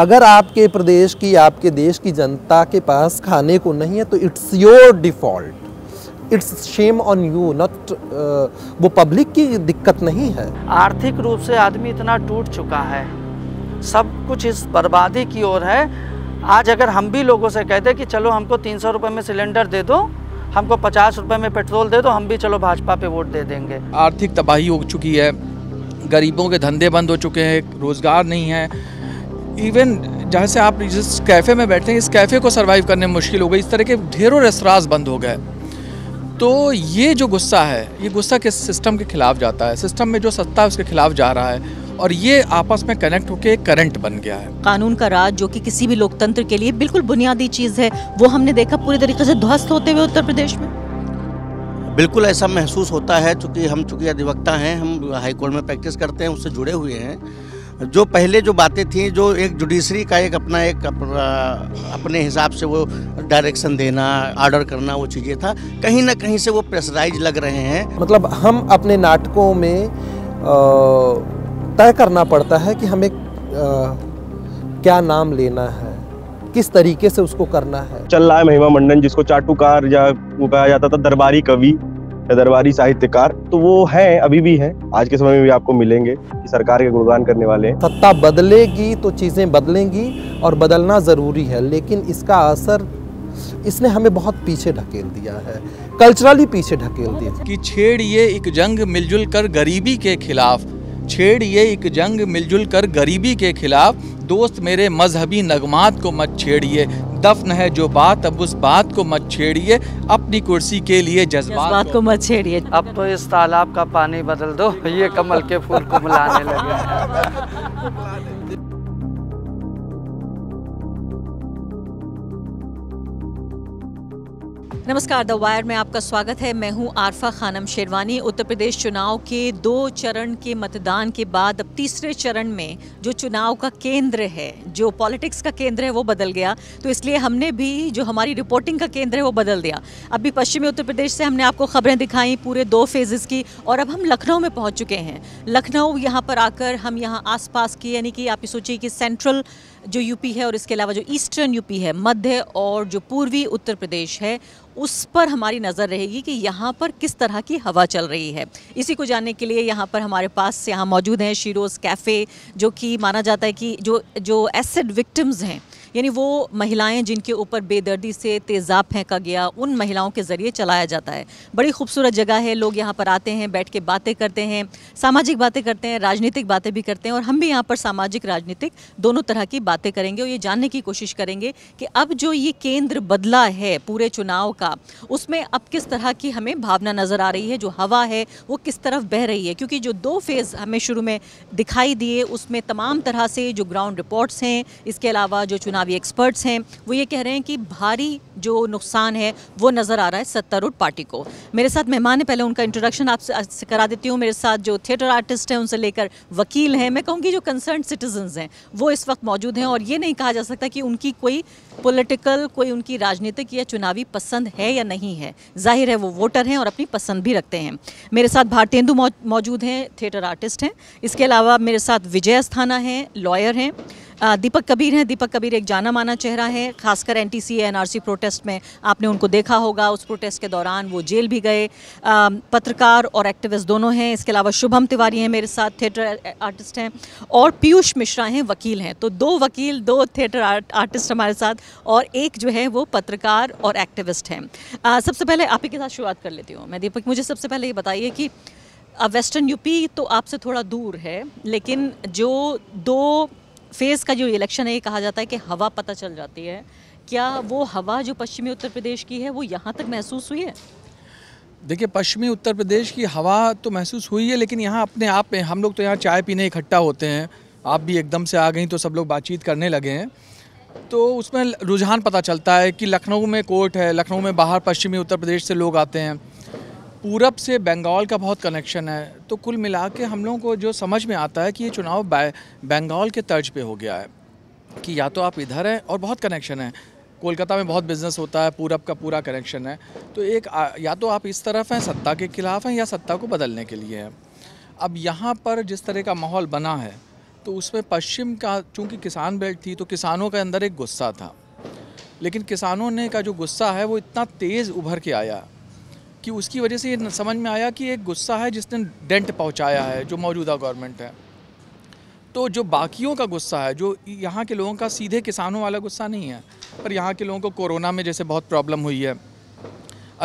अगर आपके प्रदेश की, आपके देश की जनता के पास खाने को नहीं है तो it's your default, it's shame on you, not वो पब्लिक की दिक्कत नहीं है। आर्थिक रूप से आदमी इतना टूट चुका है, सब कुछ इस बर्बादी की ओर है। आज अगर हम भी लोगों से कहते कि चलो हमको 300 रुपये में सिलेंडर दे दो, हमको 50 रुपये में पेट्रोल दे दो, हम भी चलो भाजपा पे वोट दे देंगे। आर्थिक तबाही हो चुकी है, गरीबों के धंधे बंद हो चुके हैं, रोज़गार नहीं है। इवन जहाँ से आप जिस कैफ़े में बैठते हैं, इस कैफ़े को सर्वाइव करने में मुश्किल हो गई। इस तरह के ढेरों रेस्तरां बंद हो गए। तो ये जो गुस्सा है, ये गुस्सा किस सिस्टम के खिलाफ जाता है, सिस्टम में जो सत्ता है उसके खिलाफ जा रहा है, और ये आपस में कनेक्ट होकर करंट बन गया है। कानून का राज जो कि किसी भी लोकतंत्र के लिए बिल्कुल बुनियादी चीज़ है, वो हमने देखा पूरी तरीके से ध्वस्त होते हुए उत्तर प्रदेश में। बिल्कुल ऐसा महसूस होता है, चूँकि हम अधिवक्ता हैं, हम हाईकोर्ट में प्रैक्टिस करते हैं, उससे जुड़े हुए हैं। जो पहले जो बातें थीं, जो एक जुडिशरी का अपने हिसाब से वो डायरेक्शन देना, आर्डर करना, वो चीज़ें था, कहीं ना कहीं से वो प्रेशराइज लग रहे हैं। मतलब हम अपने नाटकों में तय करना पड़ता है कि हमें क्या नाम लेना है, किस तरीके से उसको करना है। चल रहा है महिमा मंडन, जिसको चाटुकार या वो कहा जाता था, दरबारी कवि या दरबारी साहित्यकार, तो वो हैं, अभी भी हैं, आज के समय में भी आपको मिलेंगे कि सरकार के गुणगान करने वाले हैं। सत्ता बदलेगी तो चीज़ें बदलेंगी और बदलना ज़रूरी है, लेकिन इसका असर इसने हमें बहुत पीछे ढकेल दिया है, कल्चरली पीछे ढकेल दिया कि छेड़ ये एक जंग मिलजुल कर गरीबी के खिलाफ, छेड़ ये एक जंग मिलजुल कर गरीबी के खिलाफ, दोस्त मेरे मजहबी नगमात को मत छेड़िए, दफन है जो बात अब उस बात को मत छेड़िए, अपनी कुर्सी के लिए जज्बात को मत छेड़िए। अब तो इस तालाब का पानी बदल दो, ये कमल के फूल को मिलाने लगे। नमस्कार, द वायर में आपका स्वागत है। मैं हूं आरफा खानम शेरवानी। उत्तर प्रदेश चुनाव के 2 चरण के मतदान के बाद अब तीसरे चरण में जो चुनाव का केंद्र है, जो पॉलिटिक्स का केंद्र है, वो बदल गया। तो इसलिए हमने भी जो हमारी रिपोर्टिंग का केंद्र है वो बदल दिया। अभी पश्चिमी उत्तर प्रदेश से हमने आपको खबरें दिखाई पूरे 2 फेजेज़ की, और अब हम लखनऊ में पहुँच चुके हैं। लखनऊ यहाँ पर आकर हम यहाँ आसपास की, यानी कि आप ये सोचिए कि सेंट्रल जो यूपी है और इसके अलावा जो ईस्टर्न यूपी है, मध्य और जो पूर्वी उत्तर प्रदेश है, उस पर हमारी नज़र रहेगी कि यहाँ पर किस तरह की हवा चल रही है। इसी को जानने के लिए यहाँ पर हमारे पास यहाँ मौजूद हैं शिरोज़ कैफ़े, जो कि माना जाता है कि जो एसिड विक्टिम्स हैं, यानी वो महिलाएं जिनके ऊपर बेदर्दी से तेज़ाब फेंका गया, उन महिलाओं के ज़रिए चलाया जाता है। बड़ी खूबसूरत जगह है, लोग यहाँ पर आते हैं, बैठ के बातें करते हैं, सामाजिक बातें करते हैं, राजनीतिक बातें भी करते हैं, और हम भी यहाँ पर सामाजिक राजनीतिक दोनों तरह की बातें करेंगे और ये जानने की कोशिश करेंगे कि अब जो ये केंद्र बदला है पूरे चुनाव का, उसमें अब किस तरह की हमें भावना नज़र आ रही है, जो हवा है वो किस तरफ बह रही है। क्योंकि जो 2 फेज़ हमें शुरू में दिखाई दिए, उसमें तमाम तरह से जो ग्राउंड रिपोर्ट्स हैं, इसके अलावा जो चुनावी एक्सपर्ट्स हैं, वो ये कह रहे हैं कि भारी जो नुकसान है वो नज़र आ रहा है सत्तारूढ़ पार्टी को। मेरे साथ मेहमान है, पहले उनका इंट्रोडक्शन आपसे करा देती हूँ। मेरे साथ जो थिएटर आर्टिस्ट हैं उनसे लेकर वकील हैं, मैं कहूँगी जो कंसर्न सिटीजन्स हैं वो इस वक्त मौजूद हैं, और ये नहीं कहा जा सकता कि उनकी कोई पॉलिटिकल, कोई उनकी राजनीतिक या चुनावी पसंद है या नहीं है। जाहिर है वो वोटर हैं और अपनी पसंद भी रखते हैं। मेरे साथ भारतेंदु मौजूद हैं, थिएटर आर्टिस्ट हैं। इसके अलावा मेरे साथ विजय अस्थाना हैं, लॉयर हैं। दीपक कबीर हैं। दीपक कबीर एक जाना माना चेहरा है, खासकर एनटीसी एनआरसी प्रोटेस्ट में आपने उनको देखा होगा, उस प्रोटेस्ट के दौरान वो जेल भी गए। पत्रकार और एक्टिविस्ट दोनों हैं। इसके अलावा शुभम तिवारी हैं मेरे साथ, थिएटर आर्टिस्ट हैं, और पीयूष मिश्रा हैं, वकील हैं। तो 2 वकील, 2 थिएटर आर्टिस्ट हमारे साथ, और एक जो है वो पत्रकार और एक्टिविस्ट हैं। सबसे पहले आप ही के साथ शुरुआत कर लेती हूँ मैं, दीपक। मुझे सबसे पहले ये बताइए कि वेस्टर्न यूपी तो आपसे थोड़ा दूर है, लेकिन जो 2 फेज़ का जो इलेक्शन है, ये कहा जाता है कि हवा पता चल जाती है। क्या वो हवा जो पश्चिमी उत्तर प्रदेश की है वो यहाँ तक महसूस हुई है? देखिए, पश्चिमी उत्तर प्रदेश की हवा तो महसूस हुई है, लेकिन यहाँ अपने आप में हम लोग तो यहाँ चाय पीने इकट्ठा होते हैं, आप भी एकदम से आ गई तो सब लोग बातचीत करने लगे हैं, तो उसमें रुझान पता चलता है कि लखनऊ में कोर्ट है, लखनऊ में बाहर पश्चिमी उत्तर प्रदेश से लोग आते हैं, पूरब से बंगाल का बहुत कनेक्शन है। तो कुल मिला के हम लोगों को जो समझ में आता है कि ये चुनाव बंगाल के तर्ज पे हो गया है कि या तो आप इधर हैं और बहुत कनेक्शन है, कोलकाता में बहुत बिजनेस होता है, पूरब का पूरा कनेक्शन है, तो एक या तो आप इस तरफ हैं, सत्ता के खिलाफ हैं, या सत्ता को बदलने के लिए हैं। अब यहाँ पर जिस तरह का माहौल बना है, तो उसमें पश्चिम का चूँकि किसान बेल्ट थी तो किसानों के अंदर एक गुस्सा था, लेकिन किसानों ने का जो गुस्सा है वो इतना तेज़ उभर के आया कि उसकी वजह से ये समझ में आया कि एक गुस्सा है जिसने डेंट पहुंचाया है जो मौजूदा गवर्नमेंट है। तो जो बाकियों का गुस्सा है, जो यहाँ के लोगों का सीधे किसानों वाला गुस्सा नहीं है, पर यहाँ के लोगों को कोरोना में जैसे बहुत प्रॉब्लम हुई है,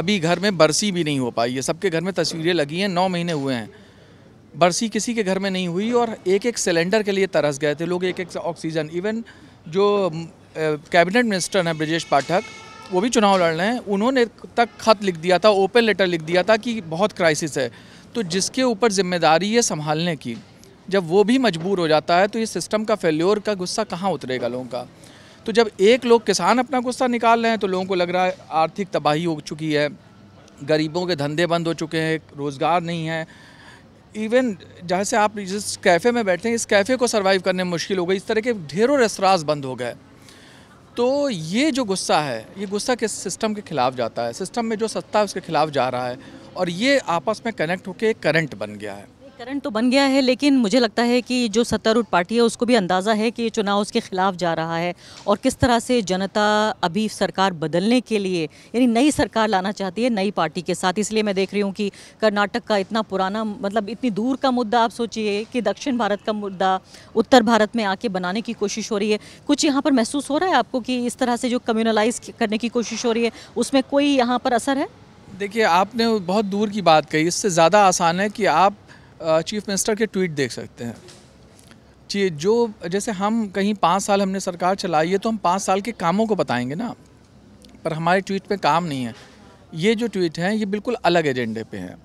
अभी घर में बरसी भी नहीं हो पाई है, सबके घर में तस्वीरें लगी हैं, 9 महीने हुए हैं, बरसी किसी के घर में नहीं हुई और एक एक सिलेंडर के लिए तरस गए थे लोग, एक एक ऑक्सीजन। इवन जो कैबिनेट मिनिस्टर हैं ब्रजेश पाठक, वो भी चुनाव लड़ रहे हैं, उन्होंने तक खत लिख दिया था, ओपन लेटर लिख दिया था कि बहुत क्राइसिस है। तो जिसके ऊपर जिम्मेदारी है संभालने की, जब वो भी मजबूर हो जाता है तो ये सिस्टम का फेल्योर का गुस्सा कहाँ उतरेगा लोगों का। तो जब एक लोग किसान अपना गुस्सा निकाल रहे हैं तो लोगों को लग रहा है आर्थिक तबाही हो चुकी है, गरीबों के धंधे बंद हो चुके हैं, रोज़गार नहीं है। इवन जहाँ से आप जिस कैफ़े में बैठते हैं, इस कैफ़े को सर्वाइव करने में मुश्किल हो गई, इस तरह के ढेरों रेस्तरां बंद हो गए। तो ये जो गुस्सा है, ये गुस्सा किस सिस्टम के खिलाफ जाता है, सिस्टम में जो सत्ता है उसके खिलाफ जा रहा है, और ये आपस में कनेक्ट होकर करंट बन गया है। करंट तो बन गया है, लेकिन मुझे लगता है कि जो सत्तारूढ़ पार्टी है उसको भी अंदाज़ा है कि ये चुनाव उसके खिलाफ जा रहा है, और किस तरह से जनता अभी सरकार बदलने के लिए, यानी नई सरकार लाना चाहती है नई पार्टी के साथ। इसलिए मैं देख रही हूँ कि कर्नाटक का इतना पुराना, मतलब इतनी दूर का मुद्दा, आप सोचिए कि दक्षिण भारत का मुद्दा उत्तर भारत में आके बनाने की कोशिश हो रही है। कुछ यहाँ पर महसूस हो रहा है आपको कि इस तरह से जो कम्यूनलाइज करने की कोशिश हो रही है उसमें कोई यहाँ पर असर है? देखिए, आपने बहुत दूर की बात कही, इससे ज़्यादा आसान है कि आप चीफ मिनिस्टर के ट्वीट देख सकते हैं। जो जैसे हम कहीं 5 साल हमने सरकार चलाई है तो हम 5 साल के कामों को बताएंगे ना, पर हमारे ट्वीट पे काम नहीं है। ये जो ट्वीट हैं ये बिल्कुल अलग एजेंडे पे हैं।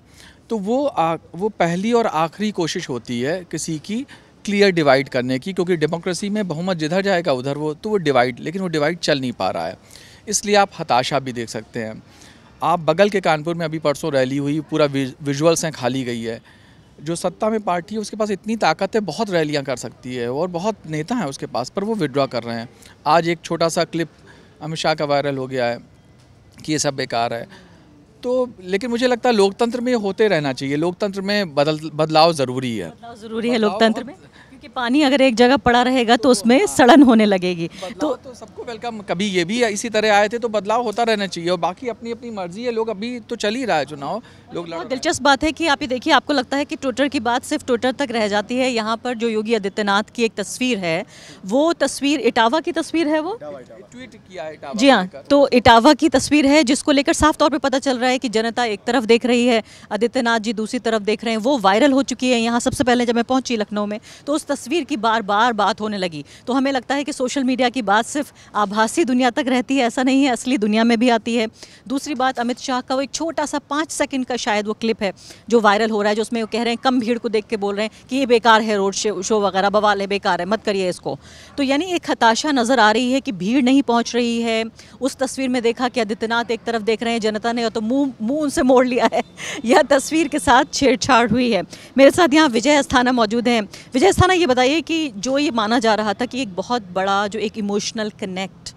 तो वो पहली और आखिरी कोशिश होती है किसी की क्लियर डिवाइड करने की, क्योंकि डेमोक्रेसी में बहुमत जिधर जाएगा उधर वो, तो वो डिवाइड, लेकिन वो डिवाइड चल नहीं पा रहा है। इसलिए आप हताशा भी देख सकते हैं। आप बगल के कानपुर में अभी परसों रैली हुई, पूरा विजुअल्स हैं, खाली गई है। जो सत्ता में पार्टी है उसके पास इतनी ताकत है, बहुत रैलियां कर सकती है और बहुत नेता हैं उसके पास, पर वो विड्रॉ कर रहे हैं। आज एक छोटा सा क्लिप अमित शाह का वायरल हो गया है कि ये सब बेकार है। तो लेकिन मुझे लगता है लोकतंत्र में होते रहना चाहिए, लोकतंत्र में बदलाव ज़रूरी है, लोकतंत्र में, क्योंकि पानी अगर एक जगह पड़ा रहेगा तो उसमें सड़न होने लगेगी। तो सबको वेलकम, कभी ये भी इसी तरह आए थे, तो बदलाव होता रहना चाहिए। और बाकी अपनी अपनी मर्जी है, लोग अभी तो चल ही रहा है चुनाव, लोग लड़। दिलचस्प बात है कि आप ये देखिए, आपको लगता है कि ट्विटर की बात सिर्फ ट्विटर तक रह जाती है। यहाँ पर जो योगी आदित्यनाथ की एक तस्वीर है, वो तस्वीर इटावा की तस्वीर है, वो ट्वीट किया है, जी हाँ, तो इटावा की तस्वीर है, जिसको लेकर साफ तौर पर पता चल रहा है कि जनता एक तरफ देख रही है, आदित्यनाथ जी दूसरी तरफ देख रहे हैं। वो वायरल हो चुकी है। यहाँ सबसे पहले जब मैं पहुंची लखनऊ में तो उस तस्वीर की बार बार बात होने लगी। तो हमें लगता है कि सोशल मीडिया की बात सिर्फ आभासी दुनिया तक रहती है, ऐसा नहीं है, असली दुनिया में भी आती है। दूसरी बात, अमित शाह का वो एक छोटा सा 5 सेकंड का शायद वो क्लिप है जो वायरल हो रहा है, जो उसमें वो कह रहे हैं, कम भीड़ को देख के बोल रहे हैं कि ये बेकार है, रोड शो वगैरह बवाल है, बेकार है, मत करिए इसको। तो यानी एक हताशा नज़र आ रही है कि भीड़ नहीं पहुँच रही है। उस तस्वीर में देखा कि आदित्यनाथ एक तरफ देख रहे हैं, जनता ने तो मुंह उनसे मोड़ लिया है। यह तस्वीर के साथ छेड़छाड़ हुई है। मेरे साथ यहाँ विजय अस्थाना मौजूद हैं। विजय अस्थाना, ये बताइए कि जो ये माना जा रहा था कि एक बहुत बड़ा जो एक इमोशनल कनेक्ट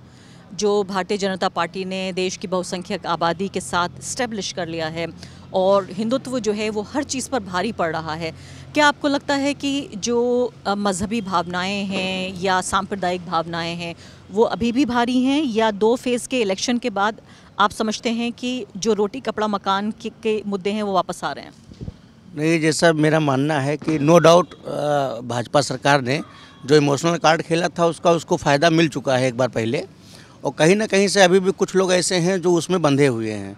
जो भारतीय जनता पार्टी ने देश की बहुसंख्यक आबादी के साथ इस्टेब्लिश कर लिया है, और हिंदुत्व जो है वो हर चीज़ पर भारी पड़ रहा है, क्या आपको लगता है कि जो मजहबी भावनाएं हैं या सांप्रदायिक भावनाएं हैं वो अभी भी भारी हैं, या 2 फेज़ के इलेक्शन के बाद आप समझते हैं कि जो रोटी कपड़ा मकान के मुद्दे हैं वो वापस आ रहे हैं? नहीं, जैसा मेरा मानना है कि नो डाउट भाजपा सरकार ने जो इमोशनल कार्ड खेला था उसको फ़ायदा मिल चुका है एक बार पहले, और कहीं ना कहीं से अभी भी कुछ लोग ऐसे हैं जो उसमें बंधे हुए हैं,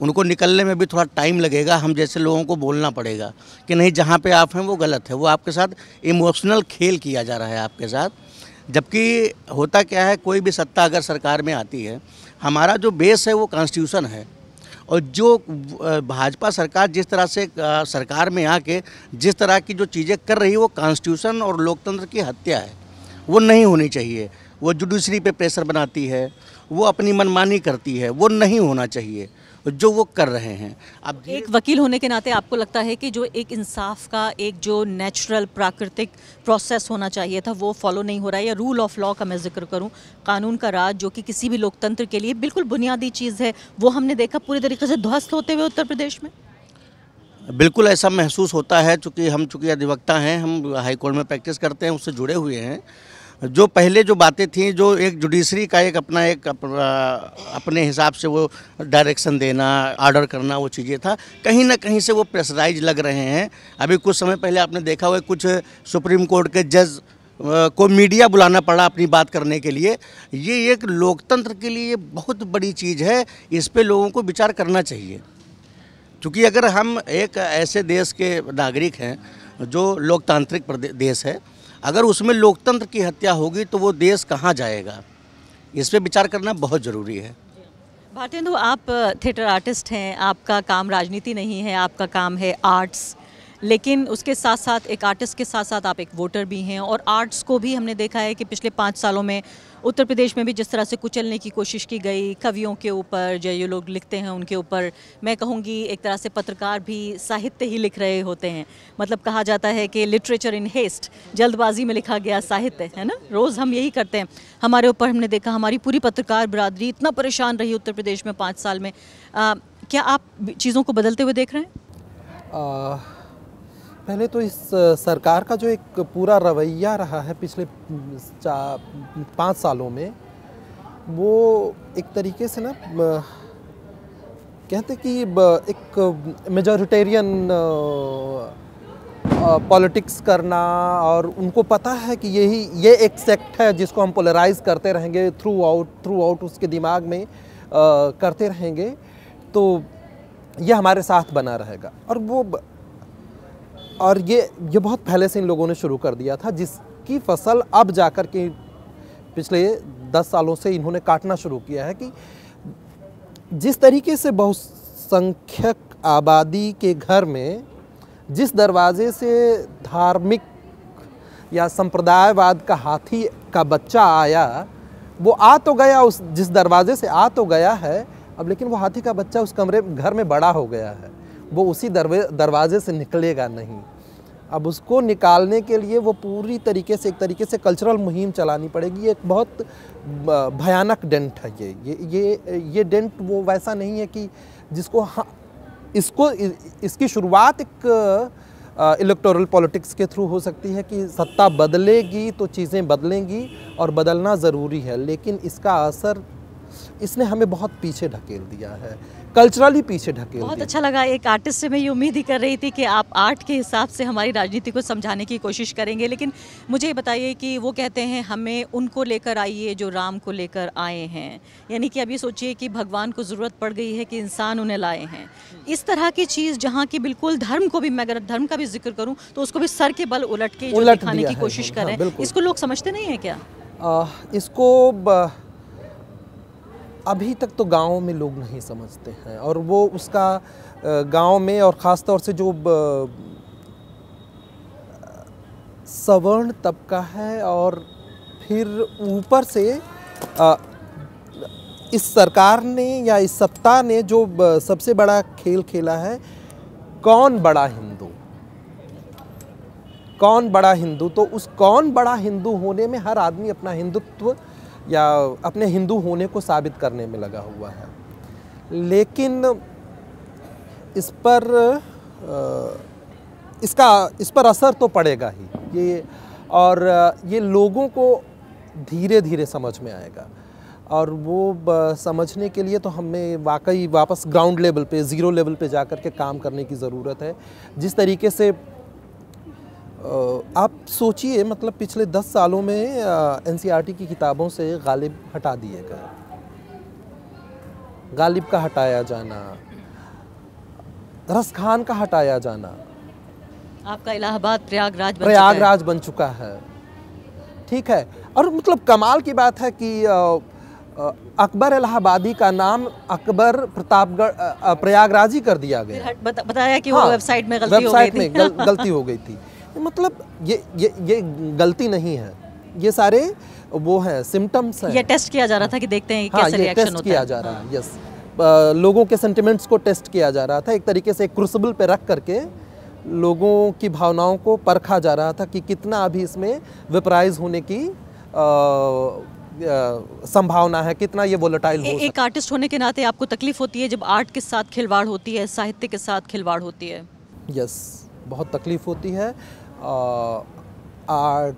उनको निकलने में भी थोड़ा टाइम लगेगा। हम जैसे लोगों को बोलना पड़ेगा कि नहीं, जहाँ पे आप हैं वो गलत है, वो आपके साथ इमोशनल खेल किया जा रहा है आपके साथ। जबकि होता क्या है, कोई भी सत्ता अगर सरकार में आती है, हमारा जो बेस है वो कॉन्स्टिट्यूशन है, और जो भाजपा सरकार जिस तरह से सरकार में आके जिस तरह की जो चीज़ें कर रही है वो कॉन्स्टिट्यूशन और लोकतंत्र की हत्या है, वो नहीं होनी चाहिए। वो जुडिशरी पे प्रेशर बनाती है, वो अपनी मनमानी करती है, वो नहीं होना चाहिए जो वो कर रहे हैं। अब एक वकील होने के नाते आपको लगता है कि जो एक इंसाफ का एक जो नेचुरल प्राकृतिक प्रोसेस होना चाहिए था वो फॉलो नहीं हो रहा है, या रूल ऑफ लॉ का मैं जिक्र करूं, कानून का राज जो कि किसी भी लोकतंत्र के लिए बिल्कुल बुनियादी चीज़ है, वो हमने देखा पूरी तरीके से ध्वस्त होते हुए उत्तर प्रदेश में। बिल्कुल ऐसा महसूस होता है, चूँकि हम अधिवक्ता हैं, हम हाईकोर्ट में प्रैक्टिस करते हैं, उससे जुड़े हुए हैं। जो पहले जो बातें थीं, जो एक जुडिशरी का अपने हिसाब से वो डायरेक्शन देना, आर्डर करना, वो चीज़ें था, कहीं ना कहीं से वो प्रेशराइज लग रहे हैं। अभी कुछ समय पहले आपने देखा हुआ कुछ सुप्रीम कोर्ट के जज को मीडिया बुलाना पड़ा अपनी बात करने के लिए। ये एक लोकतंत्र के लिए बहुत बड़ी चीज़ है, इस पर लोगों को विचार करना चाहिए। क्योंकि अगर हम एक ऐसे देश के नागरिक हैं जो लोकतांत्रिक देश है, अगर उसमें लोकतंत्र की हत्या होगी तो वो देश कहाँ जाएगा, इस पे विचार करना बहुत ज़रूरी है। भारतेंदु, आप थिएटर आर्टिस्ट हैं, आपका काम राजनीति नहीं है, आपका काम है आर्ट्स, लेकिन उसके साथ साथ एक आर्टिस्ट के साथ साथ आप एक वोटर भी हैं। और आर्ट्स को भी हमने देखा है कि पिछले 5 सालों में उत्तर प्रदेश में भी जिस तरह से कुचलने की कोशिश की गई, कवियों के ऊपर, जो लोग लिखते हैं उनके ऊपर। मैं कहूँगी एक तरह से पत्रकार भी साहित्य ही लिख रहे होते हैं, मतलब कहा जाता है कि लिटरेचर इन हेस्ट, जल्दबाजी में लिखा गया साहित्य, है ना। रोज़ हम यही करते हैं। हमारे ऊपर हमने देखा हमारी पूरी पत्रकार बिरादरी इतना परेशान रही उत्तर प्रदेश में 5 साल में। क्या आप चीज़ों को बदलते हुए देख रहे हैं? पहले तो इस सरकार का जो एक पूरा रवैया रहा है पिछले 5 सालों में, वो एक तरीके से ना कहते कि एक मेजॉरिटेरियन पॉलिटिक्स करना, और उनको पता है कि ये एक सेक्ट है जिसको हम पोलराइज करते रहेंगे थ्रू आउट उसके दिमाग में करते रहेंगे, तो ये हमारे साथ बना रहेगा। और वो ये बहुत पहले से इन लोगों ने शुरू कर दिया था, जिसकी फसल अब जाकर के पिछले 10 सालों से इन्होंने काटना शुरू किया है। कि जिस तरीके से बहुसंख्यक आबादी के घर में जिस दरवाजे से धार्मिक या संप्रदायवाद का हाथी का बच्चा आया, वो आ तो गया, उस जिस दरवाजे से आ तो गया है अब, लेकिन वो हाथी का बच्चा उस घर में बड़ा हो गया है, वो उसी दरवाजे से निकलेगा नहीं। अब उसको निकालने के लिए वो पूरी तरीके से कल्चरल मुहिम चलानी पड़ेगी। एक बहुत भयानक डेंट है ये डेंट। वो वैसा नहीं है कि जिसको इसकी शुरुआत एक इलेक्टोरल पॉलिटिक्स के थ्रू हो सकती है कि सत्ता बदलेगी तो चीज़ें बदलेंगी, और बदलना ज़रूरी है, लेकिन इसका असर इसने हमें बहुत पीछे ढकेल दिया है, कल्चरली पीछे ढकेल दिया। बहुत अच्छा लगा। एक आर्टिस्ट से मैं ये उम्मीद ही कर रही थी कि आप आर्ट के हिसाब से हमारी राजनीति को समझाने की कोशिश करेंगे। लेकिन मुझे बताइए कि वो कहते हैं हमें उनको लेकर आइए जो राम को लेकर आए हैं, यानी कि अब ये सोचिए कि भगवान को ज़रूरत पड़ गई है कि इंसान उन्हें लाए हैं। इस तरह की चीज़ जहाँ की बिल्कुल धर्म को भी, मैं अगर धर्म का भी जिक्र करूँ तो उसको भी सर के बल उलट के दिखाने की कोशिश करें, इसको लोग समझते नहीं हैं क्या? इसको अभी तक तो गाँव में लोग नहीं समझते हैं, और वो उसका गाँव में और ख़ास तौर से जो सवर्ण तबका है, और फिर ऊपर से इस सरकार ने या इस सत्ता ने जो सबसे बड़ा खेल खेला है, कौन बड़ा हिंदू, कौन बड़ा हिंदू। तो उस कौन बड़ा हिंदू होने में हर आदमी अपना हिंदुत्व या अपने हिंदू होने को साबित करने में लगा हुआ है, लेकिन इस पर असर तो पड़ेगा ही ये। और ये लोगों को धीरे धीरे समझ में आएगा, और वो समझने के लिए तो हमें वाकई वापस ग्राउंड लेवल पे, ज़ीरो लेवल पे जा कर के काम करने की ज़रूरत है। जिस तरीके से आप सोचिए, मतलब पिछले 10 सालों में एनसीईआरटी की किताबों से गालिब हटा दिए गए, गालिब का हटाया जाना, रसखान का हटाया जाना, आपका इलाहाबाद प्रयागराज बन चुका है, ठीक है। और मतलब कमाल की बात है कि अकबर इलाहाबादी का नाम अकबर प्रतापगढ़ प्रयागराजी कर दिया गया। बताया कि वो वेबसाइट में गलती हो गई थी। मतलब ये गलती नहीं है, ये सारे वो हैं, सिम्टम्स हैं। ये टेस्ट किया जा रहा था कि देखते हैं कैसा रिएक्शन होता है। जा रहा है, यस, लोगों के सेंटिमेंट्स को टेस्ट किया जा रहा था, एक तरीके से क्रूसिबल पे रख करके लोगों की भावनाओं को परखा जा रहा था कि कितना अभी इसमें वेपराइज होने की संभावना है, कितना ये वोलेटाइल हो। एक आर्टिस्ट होने के नाते आपको तकलीफ होती है जब आर्ट के साथ खिलवाड़ होती है, साहित्य के साथ खिलवाड़ होती है? यस, बहुत तकलीफ होती है। आर्ट,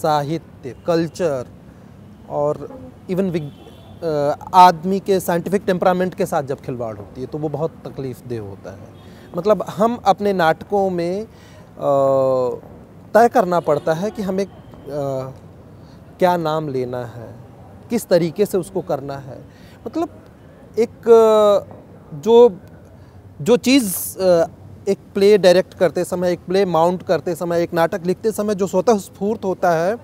साहित्य, कल्चर और इवन आदमी के साइंटिफिक टेम्परामेंट के साथ जब खिलवाड़ होती है तो वो बहुत तकलीफ देह होता है। मतलब हम अपने नाटकों में तय करना पड़ता है कि हमें क्या नाम लेना है, किस तरीके से उसको करना है। मतलब एक जो चीज़ एक प्ले डायरेक्ट करते समय, एक प्ले माउंट करते समय, एक नाटक लिखते समय जो स्वतः स्फूर्त होता है,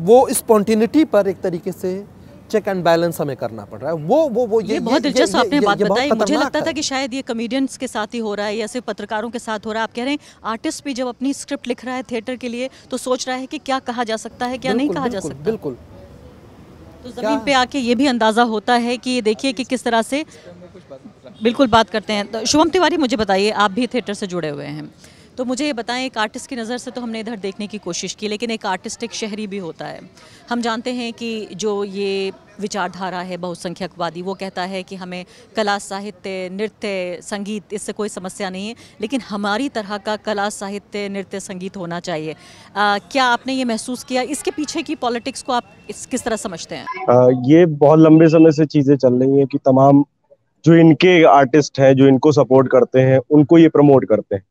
वो स्पॉन्टेनिटी पर एक तरीके से चेक एंड बैलेंस हमें करना पड़ रहा है। वो ये बहुत दिलचस्प आपने बात बताई। मुझे लगता था कि शायद ये कॉमेडियंस के साथ ही हो रहा है या सिर्फ पत्रकारों के साथ हो रहा है। आप कह रहे हैं आर्टिस्ट भी जब अपनी स्क्रिप्ट लिख रहा है थिएटर के लिए तो सोच रहा है कि क्या कहा जा सकता है, क्या नहीं कहा जा सकता। बिल्कुल। तो ज़मीन पे आके ये भी अंदाज़ा होता है कि देखिए कि किस तरह से बिल्कुल बात करते हैं। तो शुभम तिवारी, मुझे बताइए, आप भी थिएटर से जुड़े हुए हैं, तो मुझे ये बताएं, एक आर्टिस्ट की नज़र से तो हमने इधर देखने की कोशिश की, लेकिन एक आर्टिस्ट एक शहरी भी होता है। हम जानते हैं कि जो ये विचारधारा है बहुसंख्यकवादी, वो कहता है कि हमें कला, साहित्य, नृत्य, संगीत, इससे कोई समस्या नहीं है, लेकिन हमारी तरह का कला, साहित्य, नृत्य, संगीत होना चाहिए। क्या आपने ये महसूस किया? इसके पीछे की पॉलिटिक्स को आप किस तरह समझते हैं? ये बहुत लंबे समय से चीज़ें चल रही हैं कि तमाम जो इनके आर्टिस्ट हैं, जो इनको सपोर्ट करते हैं, उनको ये प्रमोट करते हैं,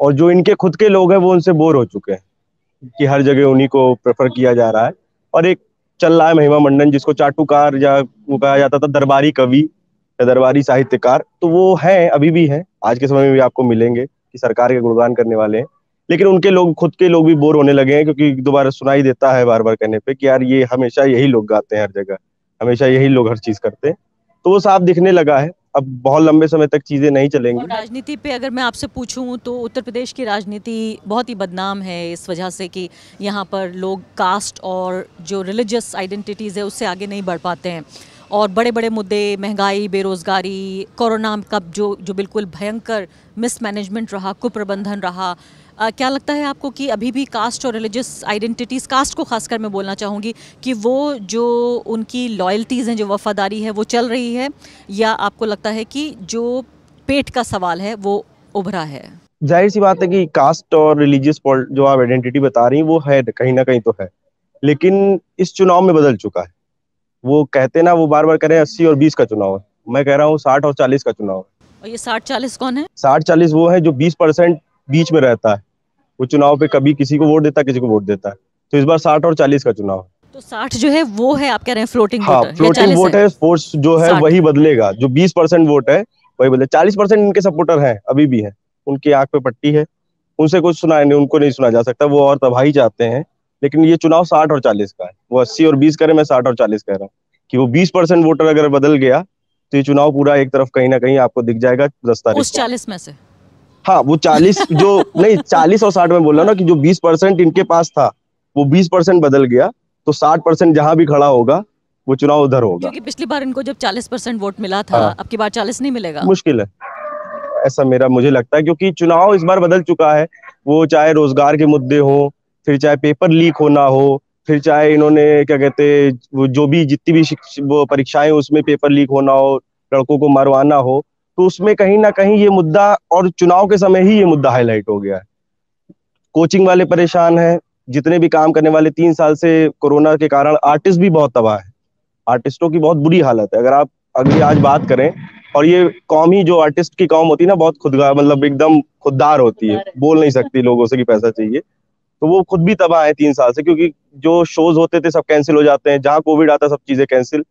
और जो इनके खुद के लोग हैं वो उनसे बोर हो चुके हैं कि हर जगह उन्हीं को प्रेफर किया जा रहा है। और एक चल रहा है महिमा मंडन, जिसको चाटुकार या वो कहा जाता था, दरबारी कवि या दरबारी साहित्यकार, तो वो हैं, अभी भी हैं, आज के समय में भी आपको मिलेंगे कि सरकार के गुणगान करने वाले हैं, लेकिन उनके लोग, खुद के लोग भी बोर होने लगे हैं, क्योंकि दोबारा सुनाई देता है बार बार कहने पर कि यार ये हमेशा यही लोग गाते हैं, हर जगह हमेशा यही लोग हर चीज़ करते हैं, तो वो साफ दिखने लगा है। अब बहुत लंबे समय तक चीज़ें नहीं चलेंगी। राजनीति पे अगर मैं आपसे पूछूं तो उत्तर प्रदेश की राजनीति बहुत ही बदनाम है इस वजह से कि यहाँ पर लोग कास्ट और जो रिलीजियस आइडेंटिटीज़ है उससे आगे नहीं बढ़ पाते हैं, और बड़े बड़े मुद्दे, महंगाई, बेरोज़गारी, कोरोना का जो बिल्कुल भयंकर मिसमैनेजमेंट रहा, कुप्रबंधन रहा। क्या लगता है आपको कि अभी भी कास्ट और रिलीजियस आइडेंटिटीज़, कास्ट को खासकर मैं बोलना चाहूँगी, कि वो जो उनकी लॉयल्टीज़ हैं, जो वफ़ादारी है, वो चल रही है, या आपको लगता है कि जो पेट का सवाल है वो उभरा है? जाहिर सी बात है कि कास्ट और रिलीजियस जो आप आइडेंटिटी बता रही हैं वो है, कहीं ना कहीं तो है, लेकिन इस चुनाव में बदल चुका है। वो कहते ना, वो बार बार कह रहे हैं 80 और 20 का चुनाव है, मैं कह रहा हूँ 60 और 40 का चुनाव है। और ये 60-40 कौन है? 60-40 वो है जो 20% बीच में रहता है, वो चुनाव पे कभी किसी को वोट देता है, किसी को वोट देता है। तो इस बार 60 और 40 का चुनाव है। तो 60 जो है वो है, आप कह रहे हैं फ्लोटिंग वोट है, फ्लोटिंग वोट है, फोर्स जो है वही बदलेगा, जो 20% वोट है वही बदले। 40% इनके सपोर्टर है, अभी भी है, उनकी आंख पे पट्टी है, उनसे कुछ सुना नहीं, उनको नहीं सुना जा सकता, वो और तबाही चाहते हैं। लेकिन ये चुनाव 60 और 40 का है, वो 80 और 20 करे, मैं 60 और 40 कह रहा हूँ कि वो 20% वोटर अगर बदल गया तो ये चुनाव पूरा एक तरफ कहीं ना कहीं आपको दिख जाएगा 10 तारीख उस 40 में से। हाँ, वो 40 जो नहीं, 40 और 60 में बोल रहा हूँ ना, कि जो 20% इनके पास था वो 20% बदल गया, तो 60% जहाँ भी खड़ा होगा वो चुनाव उधर होगा, क्योंकि पिछली बार इनको जब 40% वोट मिला था, अब की बार 40 नहीं मिलेगा, मुश्किल है, ऐसा मुझे लगता है, क्योंकि चुनाव इस बार बदल चुका है। वो चाहे रोजगार के मुद्दे हो, फिर चाहे पेपर लीक होना हो, फिर चाहे इन्होंने क्या कहते, जो भी जितनी भी वो परीक्षाएं उसमें पेपर लीक होना हो, लड़कों को मरवाना हो, तो उसमें कहीं ना कहीं ये मुद्दा, और चुनाव के समय ही ये मुद्दा हाईलाइट हो गया है। कोचिंग वाले परेशान हैं, जितने भी काम करने वाले, 3 साल से कोरोना के कारण आर्टिस्ट भी बहुत तबाह है, आर्टिस्टों की बहुत बुरी हालत है। अगर आप अगली आज बात करें, और ये कौम ही, जो आर्टिस्ट की कौम होती है ना, बहुत खुदगार, मतलब एकदम खुददार होती है, बोल नहीं सकती लोगों से कि पैसा चाहिए, तो वो खुद भी तबाह है 3 साल से, क्योंकि जो शोज होते थे सब कैंसिल हो जाते हैं, जहाँ कोविड आता सब चीजें कैंसिल,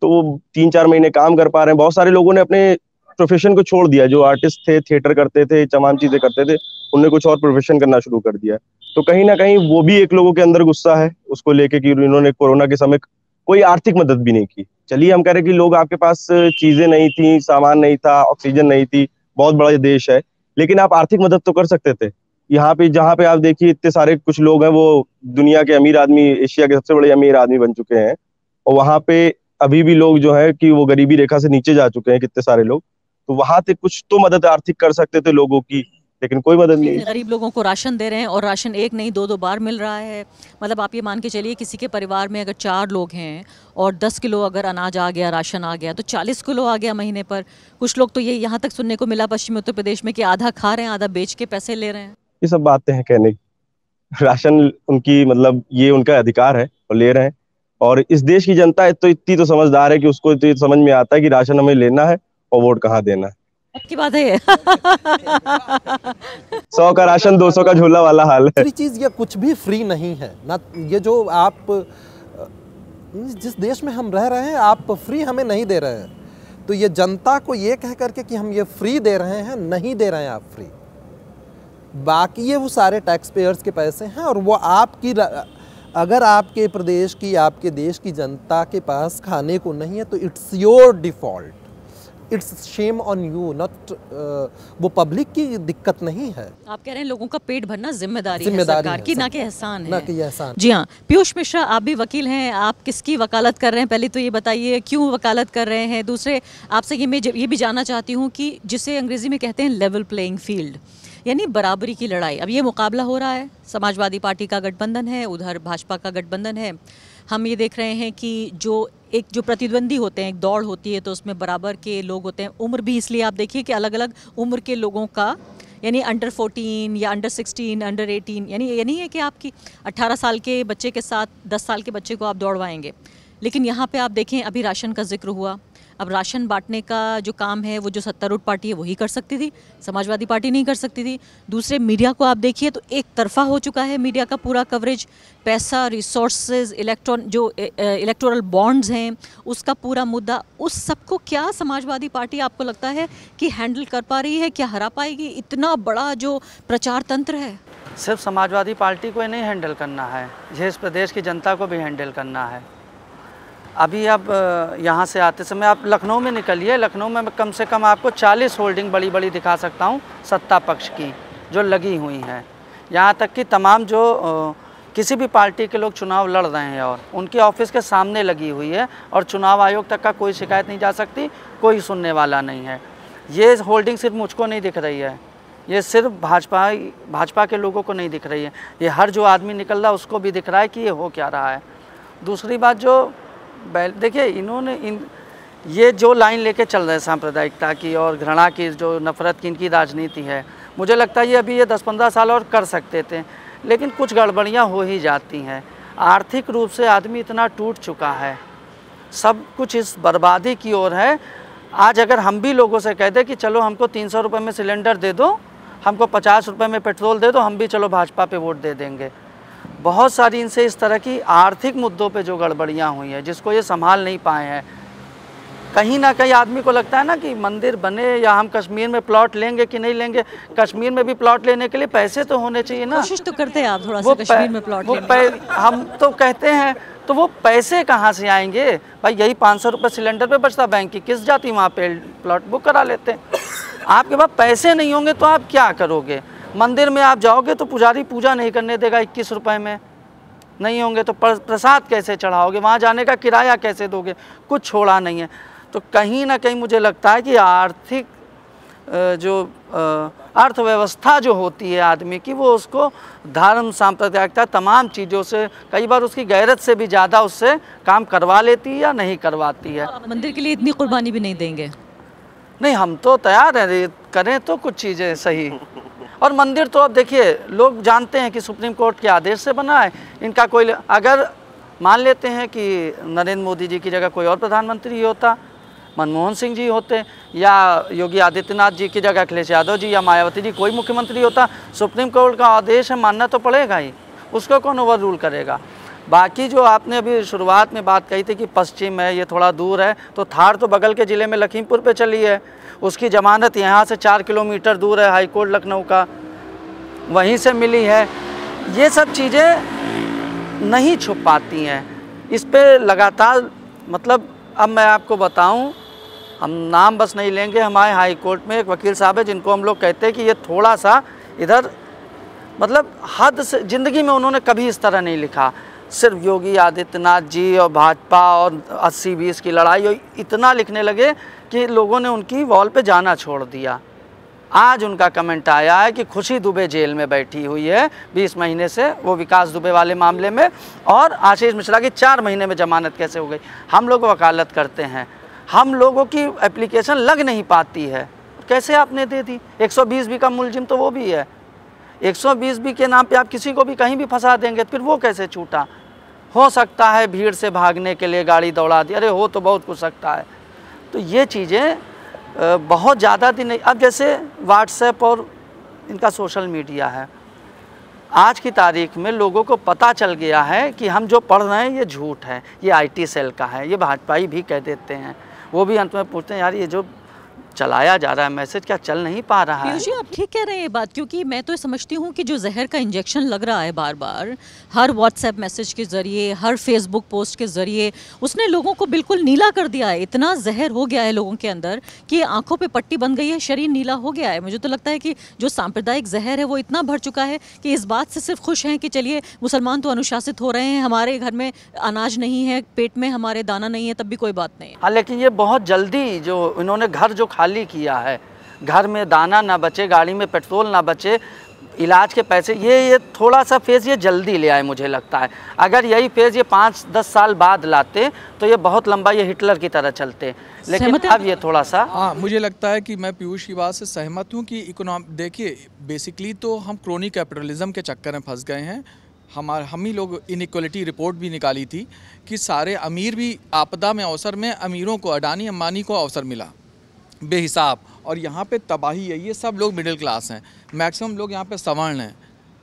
तो वो 3-4 महीने काम कर पा रहे हैं। बहुत सारे लोगों ने अपने प्रोफेशन को छोड़ दिया, जो आर्टिस्ट थे, थिएटर करते थे, तमाम चीजें करते थे, उन्होंने कुछ और प्रोफेशन करना शुरू कर दिया। तो कहीं ना कहीं वो भी एक लोगों के अंदर गुस्सा है उसको लेके कि इन्होंने कोरोना के समय कोई आर्थिक मदद भी नहीं की। चलिए, हम कह रहे कि लोग, आपके पास चीजें नहीं थी, सामान नहीं था, ऑक्सीजन नहीं थी, बहुत बड़ा देश है, लेकिन आप आर्थिक मदद तो कर सकते थे। यहाँ पे जहाँ पे आप देखिए इतने सारे कुछ लोग हैं, वो दुनिया के अमीर आदमी, एशिया के सबसे बड़े अमीर आदमी बन चुके हैं, और वहाँ पे अभी भी लोग जो है कि वो गरीबी रेखा से नीचे जा चुके हैं कितने सारे लोग, तो वहां से कुछ तो मदद आर्थिक कर सकते थे लोगों की, लेकिन कोई मदद नहीं। गरीब लोगों को राशन दे रहे हैं और राशन एक नहीं दो दो बार मिल रहा है। मतलब आप ये मान के चलिए किसी के परिवार में अगर 4 लोग हैं और 10 किलो अगर अनाज आ गया, राशन आ गया, तो 40 किलो आ गया महीने पर। कुछ लोग तो ये यहाँ तक सुनने को मिला पश्चिमी उत्तर प्रदेश में कि आधा खा रहे हैं, आधा बेच के पैसे ले रहे हैं। ये सब बातें हैं कहने की। राशन उनकी मतलब ये उनका अधिकार है और ले रहे हैं। और इस देश की जनता है तो इतनी तो समझदार है कि उसको तो समझ में आता है कि राशन हमें लेना है और वोट कहाँ देना है। की बात है 100 का राशन 200 का झोला वाला हाल है। चीज ये कुछ भी फ्री नहीं है ना। ये जो आप जिस देश में हम रह रहे हैं आप फ्री हमें नहीं दे रहे हैं, तो ये जनता को ये कह करके कि हम ये फ्री दे रहे हैं, नहीं दे रहे हैं आप फ्री। बाकी ये वो सारे टैक्स पेयर्स के पैसे हैं और वो आपकी, अगर आपके प्रदेश की, आपके देश की जनता के पास खाने को नहीं है तो it's your default, it's shame on you, not वो पब्लिक की दिक्कत नहीं है। आप कह रहे हैं लोगों का पेट भरना जिम्मेदारी है सरकार की, ना कि एहसान है, ना कि एहसान। जी हाँ, पीयूष मिश्रा आप भी वकील हैं, आप किसकी वकालत कर रहे हैं पहले तो ये बताइए, क्यों वकालत कर रहे हैं? दूसरे आपसे ये मैं ये भी जानना चाहती हूँ कि जिसे अंग्रेजी में कहते हैं लेवल प्लेइंग फील्ड, यानी बराबरी की लड़ाई। अब ये मुकाबला हो रहा है, समाजवादी पार्टी का गठबंधन है, उधर भाजपा का गठबंधन है। हम ये देख रहे हैं कि जो प्रतिद्वंदी होते हैं, एक दौड़ होती है तो उसमें बराबर के लोग होते हैं। उम्र भी इसलिए आप देखिए कि अलग अलग उम्र के लोगों का, यानी अंडर 14 या अंडर 16, अंडर 18, यानी ये नहीं है कि आपकी 18 साल के बच्चे के साथ 10 साल के बच्चे को आप दौड़वाएंगे। लेकिन यहाँ पे आप देखें, अभी राशन का जिक्र हुआ। अब राशन बांटने का जो काम है वो जो सत्तारूढ़ पार्टी है वही कर सकती थी, समाजवादी पार्टी नहीं कर सकती थी। दूसरे मीडिया को आप देखिए तो एक तरफा हो चुका है मीडिया का पूरा कवरेज। पैसा, रिसोर्सेज, इलेक्टोरल बॉन्ड्स हैं, उसका पूरा मुद्दा, उस सबको क्या समाजवादी पार्टी आपको लगता है कि हैंडल कर पा रही है? क्या हरा पाएगी इतना बड़ा जो प्रचार तंत्र है? सिर्फ समाजवादी पार्टी को नहीं हैंडल करना है, ये इस प्रदेश की जनता को भी हैंडल करना है। अभी आप यहाँ से आते समय आप लखनऊ में निकलिए, लखनऊ में कम से कम आपको 40 होल्डिंग बड़ी बड़ी दिखा सकता हूँ सत्ता पक्ष की जो लगी हुई हैं। यहाँ तक कि तमाम जो किसी भी पार्टी के लोग चुनाव लड़ रहे हैं और उनके ऑफिस के सामने लगी हुई है, और चुनाव आयोग तक का कोई शिकायत नहीं जा सकती, कोई सुनने वाला नहीं है। ये होल्डिंग सिर्फ मुझको नहीं दिख रही है, ये सिर्फ भाजपा के लोगों को नहीं दिख रही है, ये हर जो आदमी निकल रहा है उसको भी दिख रहा है कि ये हो क्या रहा है। दूसरी बात जो देखिए ये जो लाइन लेके चल रहे हैं सांप्रदायिकता की और घृणा की, जो नफरत की इनकी राजनीति है, मुझे लगता है ये अभी 10-15 साल और कर सकते थे, लेकिन कुछ गड़बड़ियां हो ही जाती हैं। आर्थिक रूप से आदमी इतना टूट चुका है, सब कुछ इस बर्बादी की ओर है। आज अगर हम भी लोगों से कह दें कि चलो हमको 300 रुपये में सिलेंडर दे दो, हमको 50 रुपये में पेट्रोल दे दो, हम भी चलो भाजपा पे वोट दे देंगे। बहुत सारी इनसे इस तरह की आर्थिक मुद्दों पे जो गड़बड़ियाँ हुई हैं जिसको ये संभाल नहीं पाए हैं, कहीं ना कहीं आदमी को लगता है ना कि मंदिर बने या हम कश्मीर में प्लॉट लेंगे कि नहीं लेंगे। कश्मीर में भी प्लॉट लेने के लिए पैसे तो होने चाहिए ना, कोशिश तो करते हैं आप थोड़ा सा कश्मीर में प्लॉट लेने। हम तो कहते हैं तो वो पैसे कहाँ से आएंगे भाई? यही 500 रुपये सिलेंडर पर बचता, बैंक की किस्त जाती, वहाँ पे प्लॉट बुक करा लेते हैं। आपके पास पैसे नहीं होंगे तो आप क्या करोगे? मंदिर में आप जाओगे तो पुजारी पूजा नहीं करने देगा, 21 रुपये में नहीं होंगे तो प्रसाद कैसे चढ़ाओगे? वहाँ जाने का किराया कैसे दोगे? कुछ छोड़ा नहीं है। तो कहीं ना कहीं मुझे लगता है कि आर्थिक जो अर्थव्यवस्था जो होती है आदमी की, वो उसको धर्म, सांप्रदायिकता, तमाम चीज़ों से, कई बार उसकी गैरत से भी ज़्यादा उससे काम करवा लेती है या नहीं करवाती है। मंदिर के लिए इतनी कुर्बानी भी नहीं देंगे? नहीं, हम तो तैयार हैं, करें तो कुछ चीज़ें सही। और मंदिर तो अब देखिए लोग जानते हैं कि सुप्रीम कोर्ट के आदेश से बना है, इनका कोई, अगर मान लेते हैं कि नरेंद्र मोदी जी की जगह कोई और प्रधानमंत्री ही होता, मनमोहन सिंह जी होते, या योगी आदित्यनाथ जी की जगह अखिलेश यादव जी या मायावती जी कोई मुख्यमंत्री होता, सुप्रीम कोर्ट का आदेश है, मानना तो पड़ेगा ही, उसको कौन ओवर रूल करेगा। बाकी जो आपने अभी शुरुआत में बात कही थी कि पश्चिम है, ये थोड़ा दूर है, तो थार तो बगल के ज़िले में लखीमपुर पे चली है, उसकी जमानत यहाँ से 4 किलोमीटर दूर है, हाई कोर्ट लखनऊ का, वहीं से मिली है। ये सब चीज़ें नहीं छुप पाती हैं, इस पर लगातार, मतलब अब मैं आपको बताऊं, हम नाम बस नहीं लेंगे, हमारे हाई कोर्ट में एक वकील साहब है जिनको हम लोग कहते हैं कि ये थोड़ा सा इधर, मतलब हद से, ज़िंदगी में उन्होंने कभी इस तरह नहीं लिखा। सिर्फ योगी आदित्यनाथ जी और भाजपा और 80-20 की लड़ाई और इतना लिखने लगे कि लोगों ने उनकी वॉल पे जाना छोड़ दिया। आज उनका कमेंट आया है कि खुशी दुबे जेल में बैठी हुई है 20 महीने से, वो विकास दुबे वाले मामले में, और आशीष मिश्रा की 4 महीने में जमानत कैसे हो गई। हम लोग वकालत करते हैं, हम लोगों की एप्लीकेशन लग नहीं पाती है, कैसे आपने दे दी। 120 बी का मुलजिम तो वो भी है, 120 बी के नाम पे आप किसी को भी कहीं भी फंसा देंगे, फिर वो कैसे छूटा। हो सकता है भीड़ से भागने के लिए गाड़ी दौड़ा दी, अरे हो तो बहुत कुछ सकता है। तो ये चीज़ें बहुत ज़्यादा दिन नहीं। अब जैसे व्हाट्सएप और इनका सोशल मीडिया है, आज की तारीख में लोगों को पता चल गया है कि हम जो पढ़ रहे हैं ये झूठ है, ये आईटी सेल का है, ये भाजपाई भी कह देते हैं। वो भी अंत में पूछते हैं यार ये जो चलाया जा रहा है मैसेज क्या चल नहीं पा रहा है। पीयूष, आप ठीक कह रहे हैं ये बात, क्योंकि मैं तो समझती हूँ कि जो जहर का इंजेक्शन लग रहा है बार बार हर व्हाट्सएप मैसेज के ज़रिए, हर फेसबुक पोस्ट के ज़रिए, उसने लोगों को बिल्कुल नीला कर दिया है। इतना जहर हो गया है लोगों के अंदर कि आंखों पे पट्टी बन गई है, शरीर नीला हो गया है। मुझे तो लगता है कि जो सांप्रदायिक जहर है वो इतना भर चुका है कि इस बात से सिर्फ खुश हैं कि चलिए मुसलमान तो अनुशासित हो रहे हैं, हमारे घर में अनाज नहीं है, पेट में हमारे दाना नहीं है, तब भी कोई बात नहीं। हाँ, लेकिन ये बहुत जल्दी जो इन्होंने घर जो खाली किया है, घर में दाना ना बचे, गाड़ी में पेट्रोल ना बचे, इलाज के पैसे, ये थोड़ा सा फेज़ ये जल्दी ले आए मुझे लगता है। अगर यही फेज़ ये 5-10 साल बाद लाते तो ये बहुत लंबा, ये हिटलर की तरह चलते, लेकिन अब ये थोड़ा सा। हाँ, मुझे लगता है कि मैं पीयूष की बात से सहमत हूँ कि इकोनॉमिक, देखिए बेसिकली तो हम क्रोनी कैपिटलिज्म के चक्कर में फंस गए हैं। हम ही लोग इनइक्वलिटी रिपोर्ट भी निकाली थी कि सारे अमीर भी आपदा में अवसर में, अमीरों को, अडानी अंबानी को अवसर मिला बेहिसाब, और यहाँ पे तबाही है। ये सब लोग मिडिल क्लास हैं, मैक्सिमम लोग यहाँ पे सवर्ण हैं,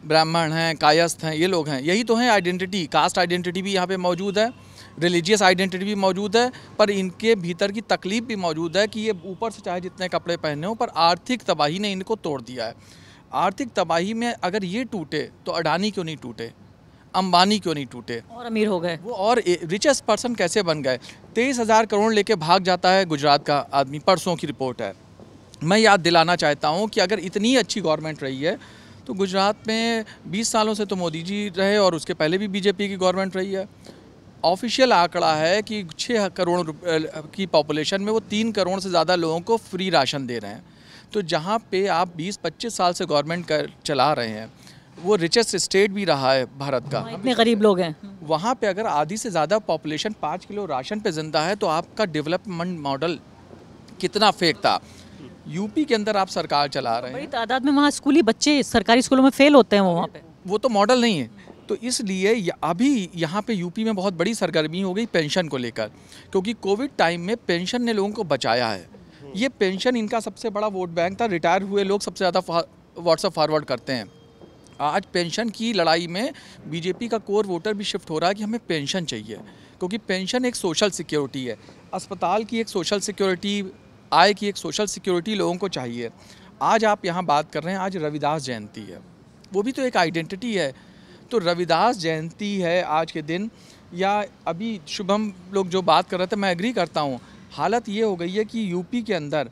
ब्राह्मण हैं, कायस्थ हैं, ये लोग हैं, यही तो हैं। आइडेंटिटी, कास्ट आइडेंटिटी भी यहाँ पे मौजूद है, रिलीजियस आइडेंटिटी भी मौजूद है, पर इनके भीतर की तकलीफ भी मौजूद है कि ये ऊपर से चाहे जितने कपड़े पहने हों, पर आर्थिक तबाही ने इनको तोड़ दिया है। आर्थिक तबाही में अगर ये टूटे तो अडानी क्यों नहीं टूटे, अंबानी क्यों नहीं टूटे और अमीर हो गए वो, और रिचेस्ट पर्सन कैसे बन गए। 23,000 करोड़ लेके भाग जाता है गुजरात का आदमी, परसों की रिपोर्ट है। मैं याद दिलाना चाहता हूँ कि अगर इतनी अच्छी गवर्नमेंट रही है तो गुजरात में 20 सालों से तो मोदी जी रहे और उसके पहले भी बीजेपी की गवर्नमेंट रही है। ऑफिशियल आंकड़ा है कि 6 करोड़ की पॉपुलेशन में वो 3 करोड़ से ज़्यादा लोगों को फ्री राशन दे रहे हैं। तो जहाँ पर आप 20-25 साल से गवर्नमेंट चला रहे हैं, वो रिचेस्ट स्टेट भी रहा है भारत का, इतने गरीब लोग हैं, वहाँ पे अगर आधी से ज़्यादा पॉपुलेशन 5 किलो राशन पे जिंदा है तो आपका डेवलपमेंट मॉडल कितना फेक था। यूपी के अंदर आप सरकार चला रहे हैं, बड़ी तादाद में वहाँ स्कूली बच्चे सरकारी स्कूलों में फेल होते हैं, वहाँ पे वो तो मॉडल नहीं है। तो इसलिए अभी यहाँ पे यूपी में बहुत बड़ी सरगर्मी हो गई पेंशन को लेकर, क्योंकि कोविड टाइम में पेंशन ने लोगों को बचाया है। ये पेंशन इनका सबसे बड़ा वोट बैंक था, रिटायर हुए लोग सबसे ज़्यादा व्हाट्सएप फॉरवर्ड करते हैं। आज पेंशन की लड़ाई में बीजेपी का कोर वोटर भी शिफ्ट हो रहा है कि हमें पेंशन चाहिए, क्योंकि पेंशन एक सोशल सिक्योरिटी है, अस्पताल की एक सोशल सिक्योरिटी, आय की एक सोशल सिक्योरिटी लोगों को चाहिए। आज आप यहाँ बात कर रहे हैं, आज रविदास जयंती है, वो भी तो एक आइडेंटिटी है। तो रविदास जयंती है आज के दिन, या अभी शुभम लोग जो बात कर रहे थे मैं एग्री करता हूँ। हालत ये हो गई है कि यूपी के अंदर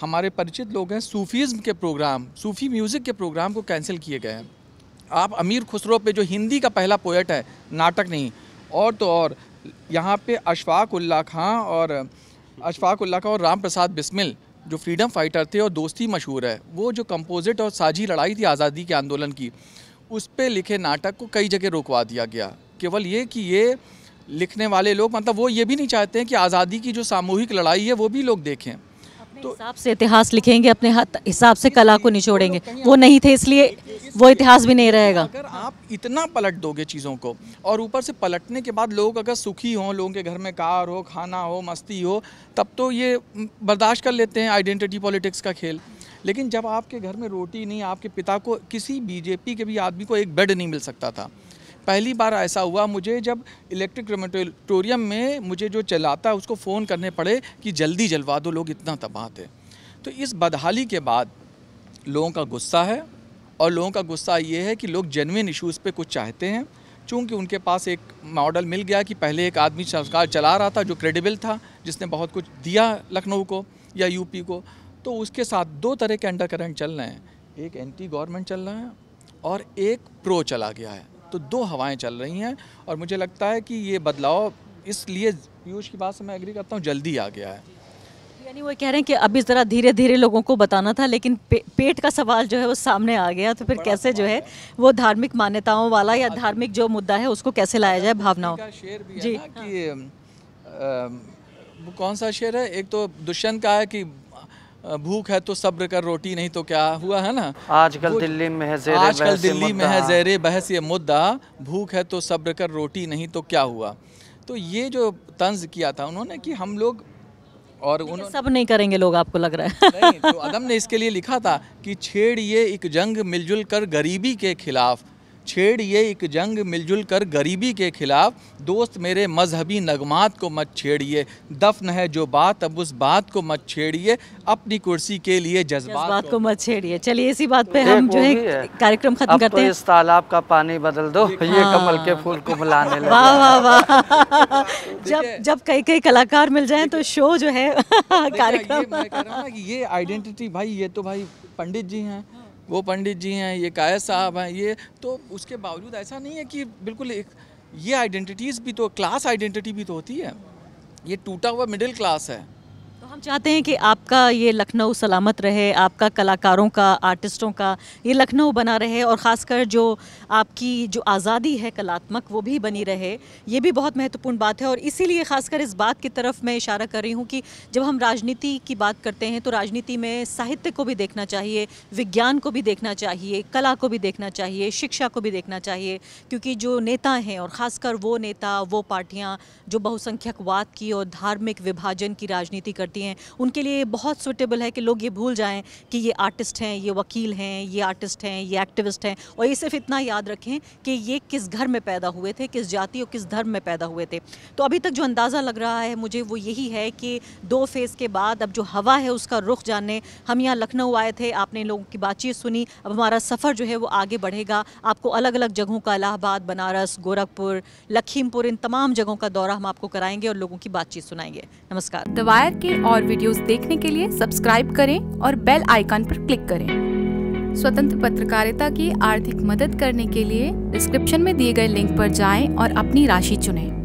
हमारे परिचित लोग हैं, सूफीज़्म के प्रोग्राम, सूफ़ी म्यूज़िक के प्रोग्राम को कैंसिल किए गए हैं। आप अमीर खुसरो पे, जो हिंदी का पहला पोएट है, नाटक नहीं, और तो और यहाँ पे अशफाक उल्ला खां और राम प्रसाद बिस्मिल जो फ्रीडम फाइटर थे और दोस्ती मशहूर है, वो जो कंपोजिट और साझी लड़ाई थी आज़ादी के आंदोलन की, उस पर लिखे नाटक को कई जगह रोकवा दिया गया। केवल ये कि ये लिखने वाले लोग, मतलब वो ये भी नहीं चाहते हैं कि आज़ादी की जो सामूहिक लड़ाई है वो भी लोग देखें, तो हिसाब से इतिहास लिखेंगे, अपने हिसाब से कला को निचोड़ेंगे, वो नहीं थे इसलिए वो इतिहास भी नहीं रहेगा। अगर आप इतना पलट दोगे चीज़ों को, और ऊपर से पलटने के बाद लोग अगर सुखी हों, लोगों के घर में कार हो, खाना हो, मस्ती हो, तब तो ये बर्दाश्त कर लेते हैं आइडेंटिटी पॉलिटिक्स का खेल। लेकिन जब आपके घर में रोटी नहीं, आपके पिता को, किसी बीजेपी के भी आदमी को एक बेड नहीं मिल सकता था। पहली बार ऐसा हुआ मुझे जब इलेक्ट्रिक क्रेमेटोरियम में मुझे जो चलाता है उसको फ़ोन करने पड़े कि जल्दी जलवा दो, लोग इतना तबाह थे। तो इस बदहाली के बाद लोगों का गुस्सा है, और लोगों का गुस्सा ये है कि लोग जेन्युइन इश्यूज़ पे कुछ चाहते हैं। चूँकि उनके पास एक मॉडल मिल गया कि पहले एक आदमी सरकार चला रहा था जो क्रेडिबल था, जिसने बहुत कुछ दिया लखनऊ को या यूपी को, तो उसके साथ 2 तरह के अंडर करंट चल रहे हैं, एक एंटी गवर्नमेंट चल रहा है और एक प्रो चला गया है। तो 2 हवाएं चल रही हैं, और मुझे लगता है कि ये बदलाव, इसलिए पीयूष की बात से मैं एग्री करता हूँ, जल्दी आ गया है। यानी वो कह रहे हैं कि अभी ज़रा धीरे धीरे लोगों को बताना था, लेकिन पेट का सवाल जो है वो सामने आ गया, तो फिर कैसे जो है वो धार्मिक मान्यताओं वाला या धार्मिक जो मुद्दा है उसको कैसे लाया जाए भावनाओं का। शेर भी जी कि कौन सा शेर है, एक तो दुष्यंत का है कि भूख है तो सब्र कर, रोटी नहीं तो क्या हुआ है ना। आजकल दिल्ली में है ज़ेरे बहस ये मुद्दा, भूख है तो सब्र कर, रोटी नहीं तो क्या हुआ। तो ये जो तंज किया था उन्होंने कि हम लोग और उन्होंने सब नहीं करेंगे लोग, आपको लग रहा है नहीं, तो अदम ने इसके लिए लिखा था कि छेड़ ये एक जंग मिलजुल कर गरीबी के खिलाफ, छेड़ ये एक जंग मिलजुल कर गरीबी के खिलाफ, दोस्त मेरे मजहबी नगमात को मत छेड़िए, दफन है जो बात अब उस बात को मत छेड़िए, अपनी कुर्सी के लिए जज्बात को मत छेड़िए। चलिए इसी बात पे हम जो है कार्यक्रम खत्म करते हैं। इस तालाब का पानी बदल दो, ये कमल के फूल को मिलाने लगे। वाह वाह वाह, जब कई कई कलाकार मिल जाएं तो शो जो है कार्यक्रम। ये आइडेंटिटी भाई, ये तो भाई पंडित जी हैं, वो पंडित जी हैं, ये कायर साहब हैं, ये तो उसके बावजूद ऐसा नहीं है कि बिल्कुल एक ये आइडेंटिटीज़ भी तो, क्लास आइडेंटिटी भी तो होती है। ये टूटा हुआ मिडिल क्लास है। तो हम चाहते हैं कि आपका ये लखनऊ सलामत रहे, आपका कलाकारों का, आर्टिस्टों का ये लखनऊ बना रहे, और ख़ासकर जो आपकी जो आज़ादी है कलात्मक वो भी बनी रहे, ये भी बहुत महत्वपूर्ण बात है। और इसीलिए ख़ासकर इस बात की तरफ मैं इशारा कर रही हूँ कि जब हम राजनीति की बात करते हैं तो राजनीति में साहित्य को भी देखना चाहिए, विज्ञान को भी देखना चाहिए, कला को भी देखना चाहिए, शिक्षा को भी देखना चाहिए, क्योंकि जो नेता हैं और ख़ासकर वो नेता, वो पार्टियाँ जो बहुसंख्यकवाद की और धार्मिक विभाजन की राजनीति हैं, उनके लिए बहुत सूटेबल है कि लोग ये भूल जाएं कि ये आर्टिस्ट हैं, ये वकील हैं, ये आर्टिस्ट हैं, ये एक्टिविस्ट हैं, और ये सिर्फ इतना याद रखें कि ये किस घर में पैदा हुए थे, किस जाति और किस धर्म में पैदा हुए थे। तो अभी तक जो अंदाज़ा लग रहा है मुझे वो यही है कि दो फेज़ के बाद अब जो हवा है उसका रुख जानने हम यहाँ लखनऊ आए थे, आपने लोगों की बातचीत सुनी, अब हमारा सफ़र जो है वो आगे बढ़ेगा। आपको अलग अलग जगहों का, इलाहाबाद, बनारस, गोरखपुर, लखीमपुर, इन तमाम जगहों का दौरा हम आपको कराएंगे और लोगों की बातचीत सुनाएंगे। नमस्कार। द वायर के और वीडियोस देखने के लिए सब्सक्राइब करें और बेल आइकन पर क्लिक करें। स्वतंत्र पत्रकारिता की आर्थिक मदद करने के लिए डिस्क्रिप्शन में दिए गए लिंक पर जाएं और अपनी राशि चुनें।